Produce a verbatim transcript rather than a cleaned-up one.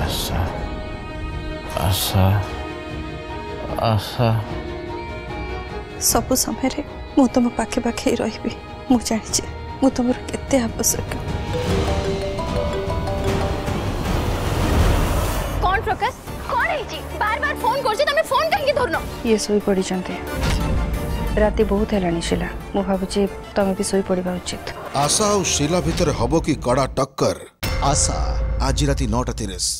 आशा, आशा, आशा। सबु समय रे मु तुम पाखे पाखे रही जानी मु तुम के आवश्यक। कौन प्रकाश कौन है बार बार फोन कर फोन कहीं धरन ये सोई पड़ी राति बहुत है शीला मु भावुचे तुम्हें भी सोई पड़ा उचित। आशा और शीला भीतर हबो की कड़ा टक्कर। आशा आज राति नौटा तीस।